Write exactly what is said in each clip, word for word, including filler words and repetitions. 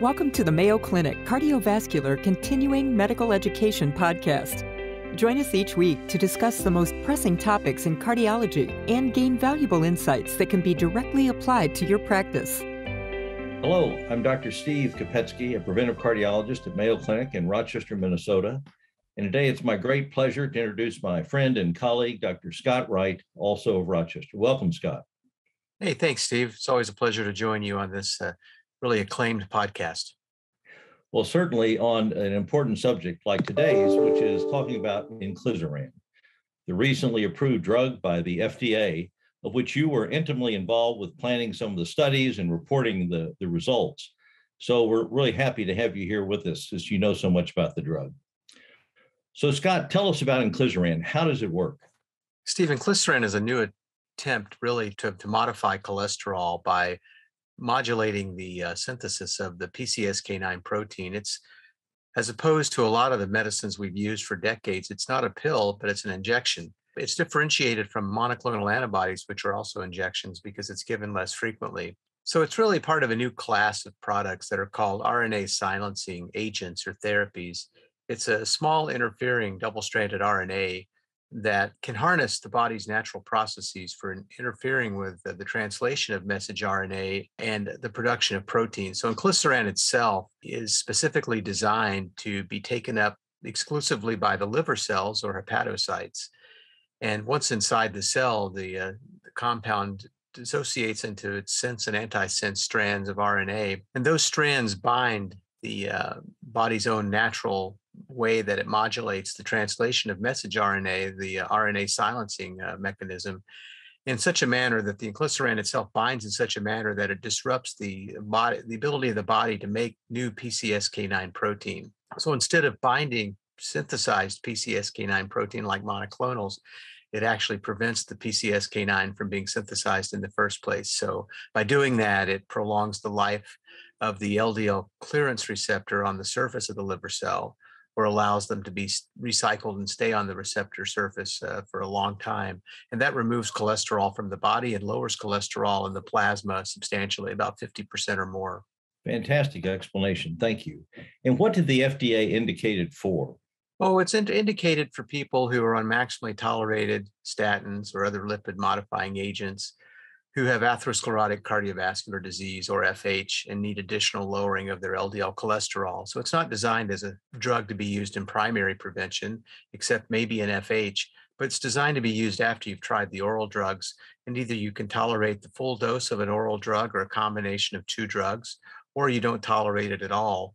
Welcome to the Mayo Clinic Cardiovascular Continuing Medical Education Podcast. Join us each week to discuss the most pressing topics in cardiology and gain valuable insights that can be directly applied to your practice. Hello, I'm Doctor Steve Kopecky, a preventive cardiologist at Mayo Clinic in Rochester, Minnesota. And today it's my great pleasure to introduce my friend and colleague, Doctor Scott Wright, also of Rochester. Welcome, Scott. Hey, thanks, Steve. It's always a pleasure to join you on this uh, really acclaimed podcast. Well, certainly on an important subject like today's, which is talking about inclisiran, the recently approved drug by the F D A, of which you were intimately involved with planning some of the studies and reporting the, the results. So we're really happy to have you here with us, since you know so much about the drug. So Scott, tell us about inclisiran. How does it work? Steve, inclisiran is a new attempt really to, to modify cholesterol by modulating the uh, synthesis of the P C S K nine protein. It's, as opposed to a lot of the medicines we've used for decades, it's not a pill, but it's an injection. It's differentiated from monoclonal antibodies, which are also injections because it's given less frequently. So it's really part of a new class of products that are called R N A silencing agents or therapies. It's a small interfering double-stranded R N A that can harness the body's natural processes for interfering with the, the translation of message R N A and the production of protein. So inclisiran itself is specifically designed to be taken up exclusively by the liver cells or hepatocytes. And once inside the cell, the, uh, the compound dissociates into its sense and antisense strands of R N A. And those strands bind the uh, body's own natural way that it modulates the translation of message R N A, the uh, R N A silencing uh, mechanism, in such a manner that the inclisiran itself binds in such a manner that it disrupts the, body, the ability of the body to make new P C S K nine protein. So instead of binding synthesized P C S K nine protein like monoclonals, it actually prevents the P C S K nine from being synthesized in the first place. So by doing that, it prolongs the life of the L D L clearance receptor on the surface of the liver cell, or allows them to be recycled and stay on the receptor surface uh, for a long time. And that removes cholesterol from the body and lowers cholesterol in the plasma substantially, about fifty percent or more. Fantastic explanation. Thank you. And what did the F D A indicate it for? Oh, it's in- indicated for people who are on maximally tolerated statins or other lipid-modifying agents who have atherosclerotic cardiovascular disease, or F H, and need additional lowering of their L D L cholesterol. So it's not designed as a drug to be used in primary prevention, except maybe in F H, but it's designed to be used after you've tried the oral drugs, and either you can tolerate the full dose of an oral drug or a combination of two drugs, or you don't tolerate it at all.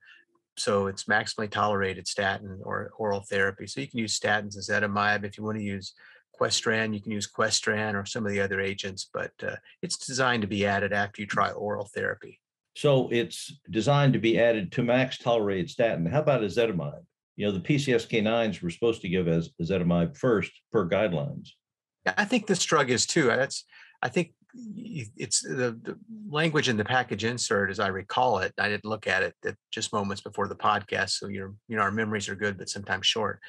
So it's maximally tolerated statin or oral therapy. So you can use statins, ezetimibe. If you want to use Questran, you can use Questran or some of the other agents, but uh, it's designed to be added after you try oral therapy. So it's designed to be added to max tolerated statin. How about ezetimibe? You know, the P C S K nines were supposed to give as ezetimibe first per guidelines. Yeah, I think this drug is too. That's, I think it's the, the language in the package insert, as I recall it. I didn't look at it at just moments before the podcast, so your you know our memories are good, but sometimes short.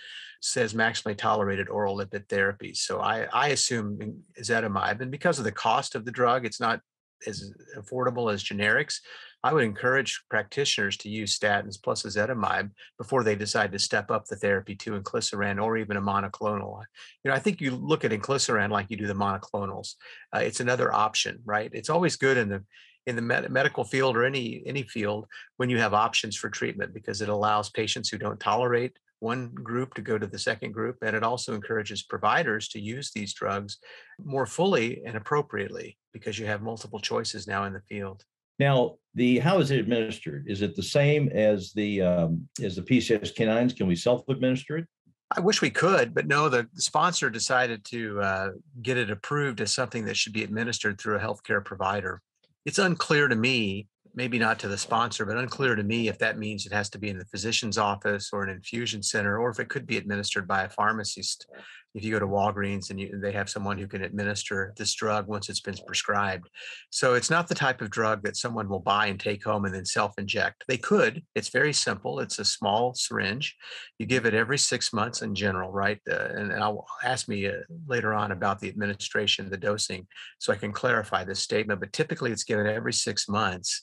Says maximally tolerated oral lipid therapy. So I I assume ezetimibe, and because of the cost of the drug, it's not as affordable as generics. I would encourage practitioners to use statins plus ezetimibe before they decide to step up the therapy to inclisiran or even a monoclonal. You know, I think you look at inclisiran like you do the monoclonals. Uh, it's another option, right? It's always good in the in the med- medical field or any any field when you have options for treatment, because it allows patients who don't tolerate one group to go to the second group, and it also encourages providers to use these drugs more fully and appropriately because you have multiple choices now in the field. Now, the how is it administered? Is it the same as the um, as the P C S K nines? Can we self-administer it? I wish we could, but no, the sponsor decided to uh, get it approved as something that should be administered through a healthcare provider. It's unclear to me, maybe not to the sponsor, but unclear to me if that means it has to be in the physician's office or an infusion center, or if it could be administered by a pharmacist. If you go to Walgreens and you, they have someone who can administer this drug once it's been prescribed. So it's not the type of drug that someone will buy and take home and then self-inject. They could. It's very simple. It's a small syringe. You give it every six months in general, right? Uh, and I'll ask me uh, later on about the administration, the dosing, so I can clarify this statement. But typically, it's given every six months.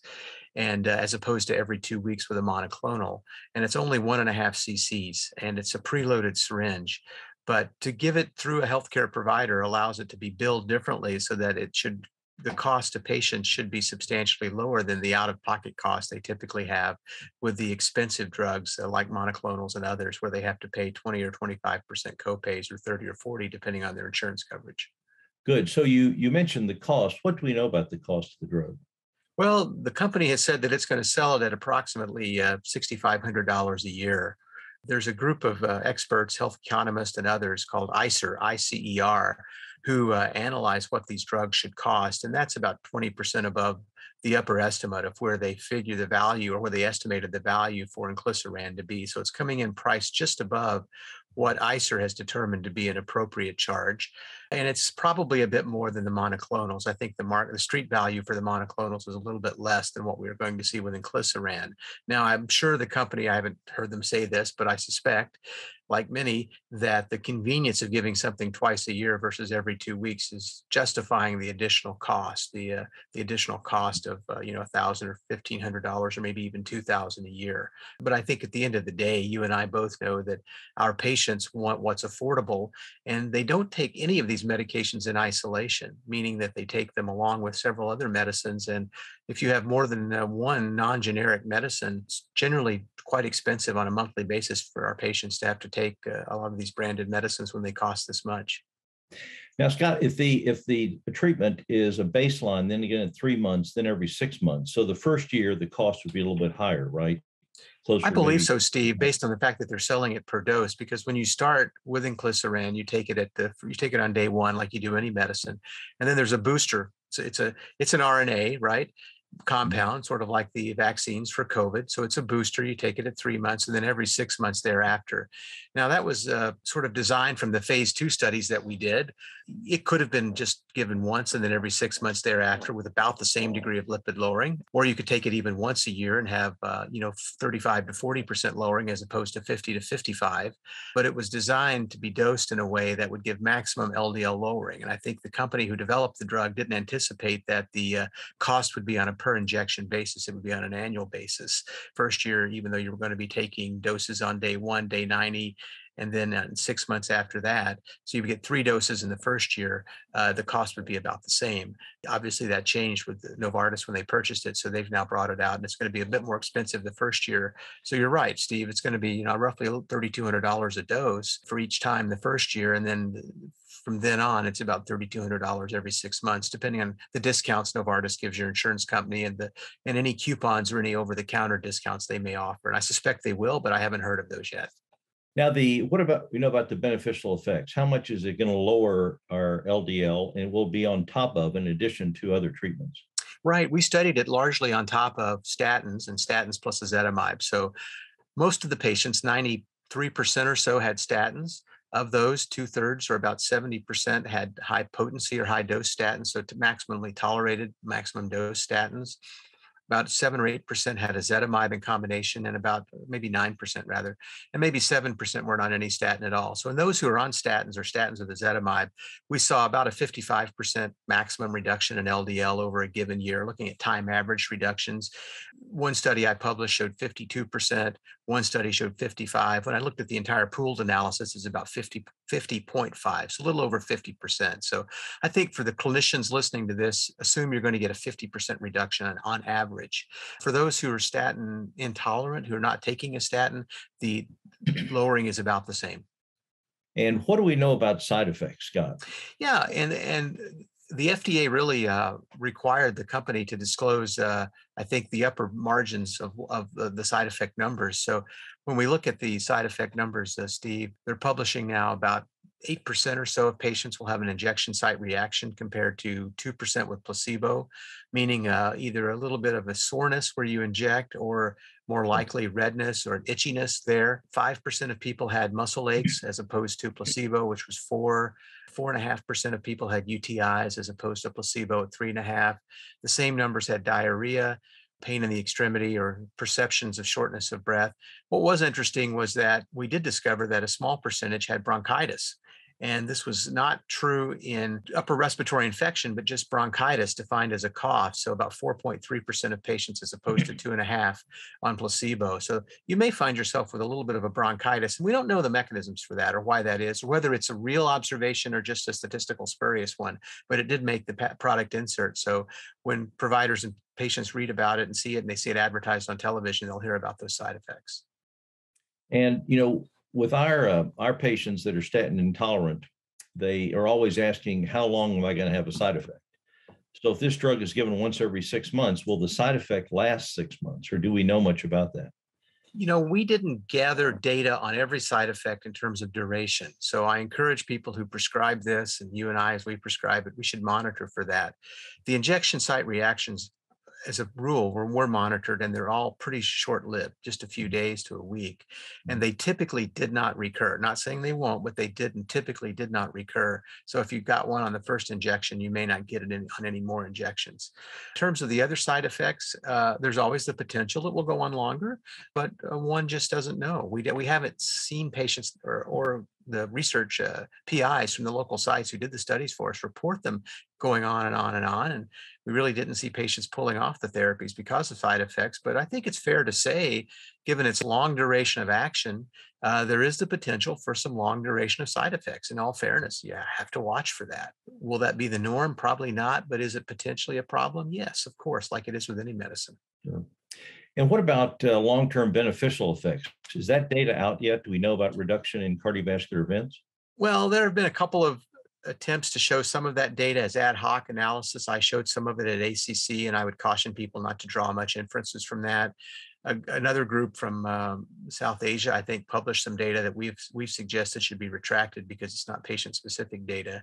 and uh, as opposed to every two weeks with a monoclonal. And it's only one and a half cc's, and it's a preloaded syringe. But to give it through a healthcare provider allows it to be billed differently so that it should, the cost to patients should be substantially lower than the out-of-pocket cost they typically have with the expensive drugs uh, like monoclonals and others, where they have to pay twenty or twenty-five percent copays or thirty or forty, depending on their insurance coverage. Good. So you, you mentioned the cost. What do we know about the cost of the drug? Well, the company has said that it's going to sell it at approximately uh, six thousand five hundred dollars a year. There's a group of uh, experts, health economists and others, called I C E R, I C E R, who uh, analyze what these drugs should cost. And that's about twenty percent above the upper estimate of where they figure the value, or where they estimated the value for inclisiran to be. So it's coming in priced just above what I C E R has determined to be an appropriate charge. And it's probably a bit more than the monoclonals. I think the market, the street value for the monoclonals is a little bit less than what we are going to see with inclisiran. Now, I'm sure the company, I haven't heard them say this, but I suspect, like many, that the convenience of giving something twice a year versus every two weeks is justifying the additional cost, the uh, the additional cost of, uh, you know, one thousand dollars or fifteen hundred dollars or maybe even two thousand dollars a year. But I think at the end of the day, you and I both know that our patients want what's affordable, and they don't take any of these medications in isolation, meaning that they take them along with several other medicines. And if you have more than uh, one non-generic medicine, it's generally quite expensive on a monthly basis for our patients to have to take uh, a lot of these branded medicines when they cost this much. Now, Scott, if the if the treatment is a baseline, then again at three months, then every six months. So the first year, the cost would be a little bit higher, right? Closer I believe maybe. So, Steve, based on the fact that they're selling it per dose, because when you start with inclisiran, you take it at the you take it on day one, like you do any medicine, and then there's a booster. So it's a it's an R N A, right? Compound, sort of like the vaccines for COVID. So it's a booster. You take it at three months and then every six months thereafter. Now, that was uh, sort of designed from the phase two studies that we did. It could have been just given once and then every six months thereafter with about the same degree of lipid lowering, or you could take it even once a year and have, uh, you know, thirty-five to forty percent lowering as opposed to fifty to fifty-five. But it was designed to be dosed in a way that would give maximum L D L lowering. And I think the company who developed the drug didn't anticipate that the uh, cost would be on a per injection basis. It would be on an annual basis. First year, even though you were going to be taking doses on day one, day ninety, and then uh, six months after that, so you would get three doses in the first year, uh, the cost would be about the same. Obviously, that changed with Novartis when they purchased it, so they've now brought it out, and it's going to be a bit more expensive the first year. So you're right, Steve, it's going to be, you know, roughly thirty-two hundred dollars a dose for each time the first year, and then from then on, it's about thirty-two hundred dollars every six months, depending on the discounts Novartis gives your insurance company and the and any coupons or any over-the-counter discounts they may offer. And I suspect they will, but I haven't heard of those yet. Now, the what about we know about the beneficial effects? How much is it going to lower our L D L and will be on top of in addition to other treatments? Right. We studied it largely on top of statins and statins plus ezetimibe. So most of the patients, ninety-three percent or so, had statins. Of those, two-thirds or about seventy percent had high potency or high dose statins, so to maximally tolerated maximum dose statins. About seven or eight percent had ezetimibe in combination, and about maybe nine percent rather, and maybe seven percent weren't on any statin at all. So in those who are on statins or statins with ezetimibe, we saw about a fifty-five percent maximum reduction in L D L over a given year, looking at time average reductions. One study I published showed fifty-two percent. One study showed fifty-five. When I looked at the entire pooled analysis, it's about fifty, fifty point five, so a little over fifty percent. So I think for the clinicians listening to this, assume you're going to get a fifty percent reduction on, on average. For those who are statin intolerant, who are not taking a statin, the lowering is about the same. And what do we know about side effects, Scott? Yeah, and and the F D A really uh, required the company to disclose, uh, I think, the upper margins of, of uh, the side effect numbers. So when we look at the side effect numbers, uh, Steve, they're publishing now about eight percent or so of patients will have an injection site reaction compared to two percent with placebo, meaning uh, either a little bit of a soreness where you inject or more likely redness or an itchiness there. five percent of people had muscle aches as opposed to placebo, which was four. four point five percent of people had U T Is as opposed to placebo at three and a half. The same numbers had diarrhea, pain in the extremity, or perceptions of shortness of breath. What was interesting was that we did discover that a small percentage had bronchitis. And this was not true in upper respiratory infection, but just bronchitis defined as a cough. So about four point three percent of patients as opposed to two and a half on placebo. So you may find yourself with a little bit of a bronchitis. And we don't know the mechanisms for that or why that is, or whether it's a real observation or just a statistical spurious one, but it did make the product insert. So when providers and patients read about it and see it and they see it advertised on television, they'll hear about those side effects. And, you know, with our uh, our patients that are statin intolerant, they are always asking, how long am I going to have a side effect? So if this drug is given once every six months, will the side effect last six months, or do we know much about that? You know, we didn't gather data on every side effect in terms of duration. So I encourage people who prescribe this, and you and I, as we prescribe it, we should monitor for that. The injection site reactions, as a rule, we're, we're monitored, and they're all pretty short-lived, just a few days to a week. And they typically did not recur. Not saying they won't, but they didn't, typically did not recur. So if you've got one on the first injection, you may not get it in, on any more injections. In terms of the other side effects, uh, there's always the potential it will go on longer, but uh, one just doesn't know. We, we haven't seen patients or, or the research uh, P Is from the local sites who did the studies for us report them going on and on and on. And we really didn't see patients pulling off the therapies because of side effects. But I think it's fair to say, given its long duration of action, uh, there is the potential for some long duration of side effects. In all fairness, you have to watch for that. Will that be the norm? Probably not. But is it potentially a problem? Yes, of course, like it is with any medicine. Sure. And what about uh, long-term beneficial effects? Is that data out yet? Do we know about reduction in cardiovascular events? Well, there have been a couple of attempts to show some of that data as ad hoc analysis. I showed some of it at A C C, and I would caution people not to draw much inferences from that. A, another group from um, South Asia, I think, published some data that we've we've suggested should be retracted because it's not patient-specific data.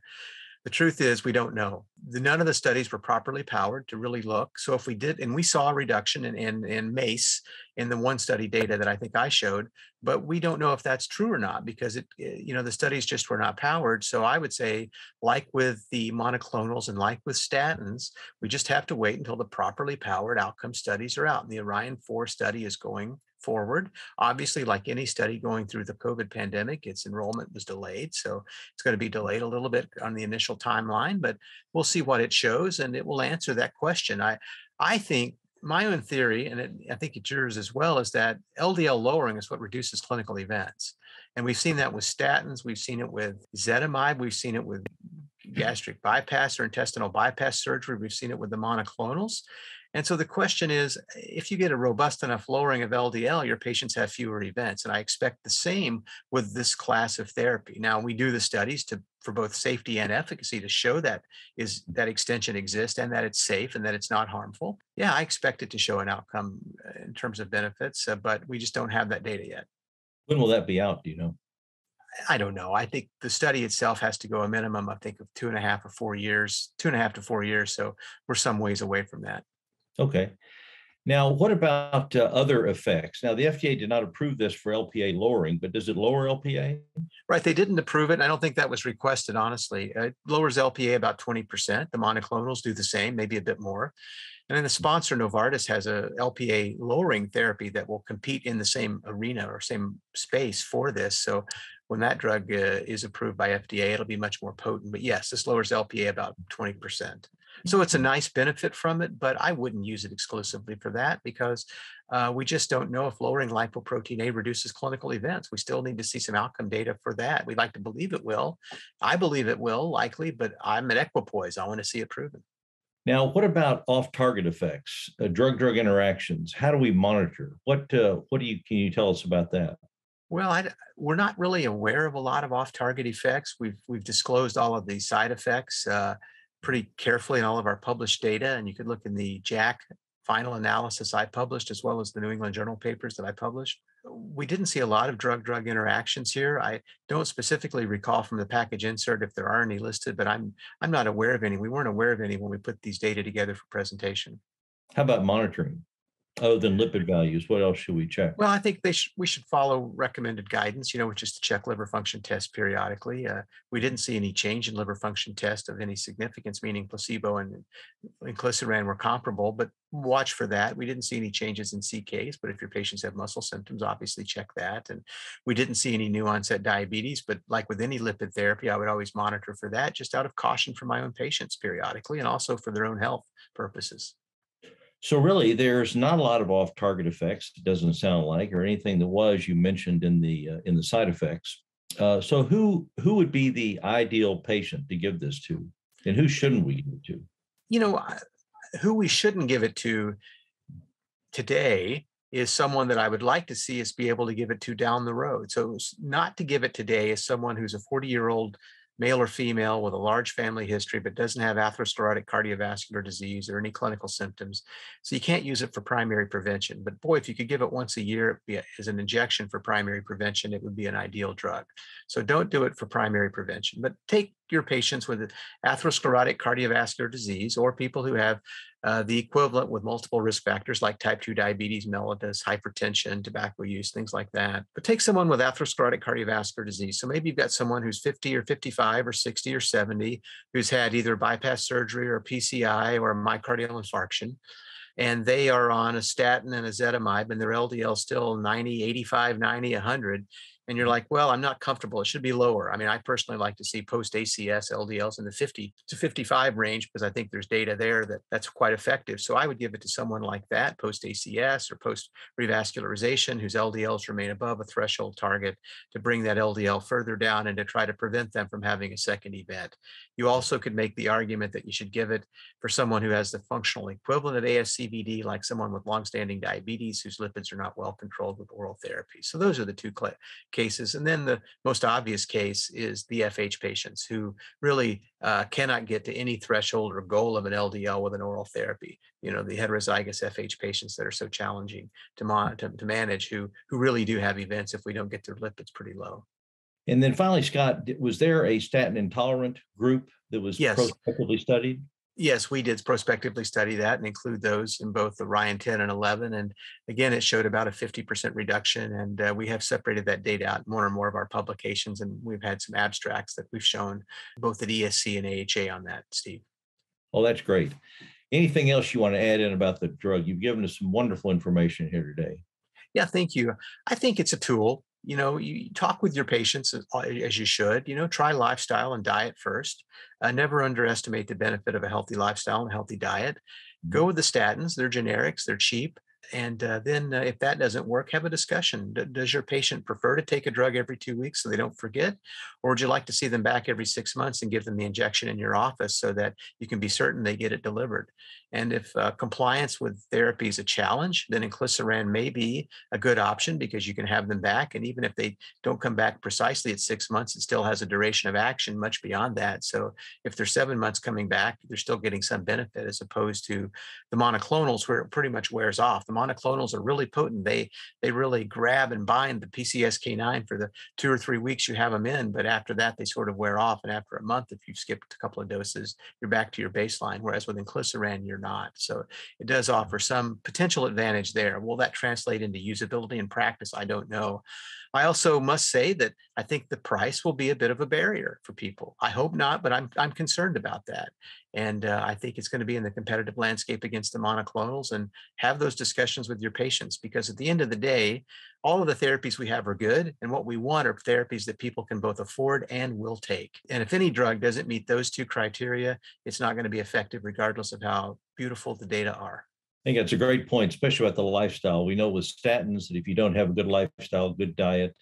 The truth is we don't know. The, none of the studies were properly powered to really look. So if we did, and we saw a reduction in, in, in MACE in the one study data that I think I showed, but we don't know if that's true or not because it, you know, the studies just were not powered. So I would say, like with the monoclonals and like with statins, we just have to wait until the properly powered outcome studies are out. And the Orion four study is going forward. Obviously, like any study going through the COVID pandemic, its enrollment was delayed. So it's going to be delayed a little bit on the initial timeline, but we'll see what it shows and it will answer that question. I, I think my own theory, and it, I think it's yours as well, is that L D L lowering is what reduces clinical events. And we've seen that with statins. We've seen it with ezetimibe. We've seen it with gastric bypass or intestinal bypass surgery. We've seen it with the monoclonals. And so the question is, if you get a robust enough lowering of L D L, your patients have fewer events. And I expect the same with this class of therapy. Now, we do the studies to for both safety and efficacy to show that is that extension exists and that it's safe and that it's not harmful. Yeah, I expect it to show an outcome in terms of benefits, uh, but we just don't have that data yet. When will that be out, do you know? I don't know. I think the study itself has to go a minimum, I think, of two and a half or four years, two and a half to four years. So we're some ways away from that. Okay. Now, what about uh, other effects? Now, the F D A did not approve this for L P A lowering, but does it lower L P A? Right. They didn't approve it. I don't think that was requested, honestly. It lowers L P A about twenty percent. The monoclonals do the same, maybe a bit more. And then the sponsor, Novartis, has a L P A lowering therapy that will compete in the same arena or same space for this. So when that drug uh, is approved by F D A, it'll be much more potent. But yes, this lowers L P A about twenty percent. So it's a nice benefit from it, but I wouldn't use it exclusively for that because uh, we just don't know if lowering lipoprotein A reduces clinical events. We still need to see some outcome data for that. We'd like to believe it will. I believe it will, likely, but I'm at equipoise. I want to see it proven. Now, what about off-target effects, uh, drug-drug interactions? How do we monitor? What uh, what do you can you tell us about that? Well, I, we're not really aware of a lot of off-target effects. We've we've disclosed all of these side effects Uh, pretty carefully in all of our published data. And you could look in the J A C final analysis I published, as well as the New England Journal papers that I published. We didn't see a lot of drug-drug interactions here. I don't specifically recall from the package insert if there are any listed, but I'm I'm not aware of any. We weren't aware of any when we put these data together for presentation. How about monitoring? Other than lipid values, what else should we check? Well, I think they sh- we should follow recommended guidance, you know, which is to check liver function tests periodically. Uh, we didn't see any change in liver function test of any significance, meaning placebo and inclisiran were comparable, but watch for that. We didn't see any changes in C Ks, but if your patients have muscle symptoms, obviously check that. And we didn't see any new onset diabetes, but like with any lipid therapy, I would always monitor for that just out of caution for my own patients periodically and also for their own health purposes. So really, there's not a lot of off-target effects, it doesn't sound like, or anything that was you mentioned in the uh, in the side effects. Uh, so who who would be the ideal patient to give this to, and who shouldn't we give it to? You know, who we shouldn't give it to today is someone that I would like to see us be able to give it to down the road. So not to give it today is someone who's a forty-year-old male or female with a large family history, but doesn't have atherosclerotic cardiovascular disease or any clinical symptoms. So you can't use it for primary prevention. But boy, if you could give it once a year as an injection for primary prevention, it would be an ideal drug. So don't do it for primary prevention, but take your patients with atherosclerotic cardiovascular disease or people who have uh, the equivalent with multiple risk factors like type two diabetes, mellitus, hypertension, tobacco use, things like that. But take someone with atherosclerotic cardiovascular disease. So maybe you've got someone who's fifty or fifty-five or sixty or seventy, who's had either bypass surgery or P C I or myocardial infarction, and they are on a statin and ezetimibe, and their L D L still ninety, eighty-five, ninety, one hundred. And you're like, well, I'm not comfortable. It should be lower. I mean, I personally like to see post-A C S L D Ls in the fifty to fifty-five range because I think there's data there that that's quite effective. So I would give it to someone like that, post-A C S or post-revascularization, whose L D Ls remain above a threshold target to bring that L D L further down and to try to prevent them from having a second event. You also could make the argument that you should give it for someone who has the functional equivalent of A S C V D, like someone with longstanding diabetes whose lipids are not well controlled with oral therapy. So those are the two cl- cases. And then the most obvious case is the F H patients who really uh, cannot get to any threshold or goal of an L D L with an oral therapy. You know, the heterozygous F H patients that are so challenging to, mon- to, to manage who, who really do have events if we don't get their lipids pretty low. And then finally, Scott, was there a statin intolerant group that was yes. prospectively studied? Yes, we did prospectively study that and include those in both the Orion ten and eleven. And again, it showed about a fifty percent reduction. And uh, we have separated that data out in more and more of our publications. And we've had some abstracts that we've shown both at E S C and A H A on that, Steve. Oh, that's great. Anything else you want to add in about the drug? You've given us some wonderful information here today. Yeah, thank you. I think it's a tool. You know, you talk with your patients as, as you should, you know, try lifestyle and diet first. Uh, never underestimate the benefit of a healthy lifestyle and healthy diet. Go with the statins. They're generics. They're cheap. And uh, then uh, if that doesn't work, have a discussion. D- does your patient prefer to take a drug every two weeks so they don't forget? Or would you like to see them back every six months and give them the injection in your office so that you can be certain they get it delivered? And if uh, compliance with therapy is a challenge, then inclisiran may be a good option because you can have them back. And even if they don't come back precisely at six months, it still has a duration of action much beyond that. So if they're seven months coming back, they're still getting some benefit as opposed to the monoclonals where it pretty much wears off. The monoclonals are really potent. They they really grab and bind the P C S K nine for the two or three weeks you have them in. But after that, they sort of wear off. And after a month, if you've skipped a couple of doses, you're back to your baseline. Whereas with inclisiran, you're not. So it does offer some potential advantage there. Will that translate into usability and practice? I don't know. I also must say that I think the price will be a bit of a barrier for people. I hope not, but I'm I'm concerned about that. And uh, I think it's going to be in the competitive landscape against the monoclonals, and have those discussions with your patients, because at the end of the day, all of the therapies we have are good. And what we want are therapies that people can both afford and will take. And if any drug doesn't meet those two criteria, it's not going to be effective, regardless of how beautiful the data are. I think that's a great point, especially about the lifestyle. We know with statins that if you don't have a good lifestyle, good diet,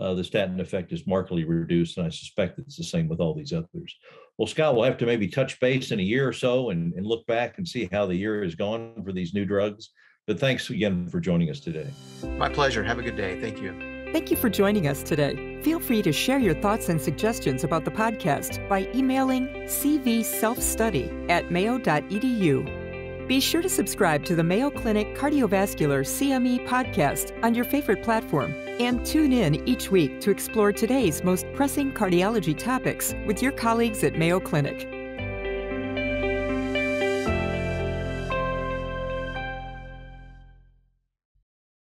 Uh, the statin effect is markedly reduced, and I suspect it's the same with all these others. Well, Scott, we'll have to maybe touch base in a year or so and, and look back and see how the year has gone for these new drugs. But thanks again for joining us today. My pleasure. Have a good day. Thank you. Thank you for joining us today. Feel free to share your thoughts and suggestions about the podcast by emailing cvselfstudy at mayo dot e d u. Be sure to subscribe to the Mayo Clinic Cardiovascular C M E podcast on your favorite platform, and tune in each week to explore today's most pressing cardiology topics with your colleagues at Mayo Clinic.